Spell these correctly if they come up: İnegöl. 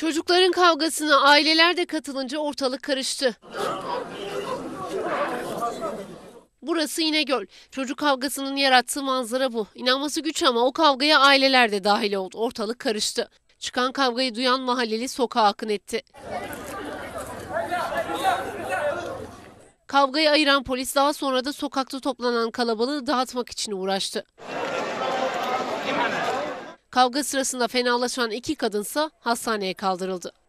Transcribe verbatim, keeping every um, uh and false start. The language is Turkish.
Çocukların kavgasına aileler de katılınca ortalık karıştı. Burası İnegöl. Çocuk kavgasının yarattığı manzara bu. İnanması güç ama o kavgaya aileler de dahil oldu. Ortalık karıştı. Çıkan kavgayı duyan mahalleli sokağa akın etti. Kavgayı ayıran polis daha sonra da sokakta toplanan kalabalığı dağıtmak için uğraştı. Kavga sırasında fenalaşan iki kadınsa hastaneye kaldırıldı.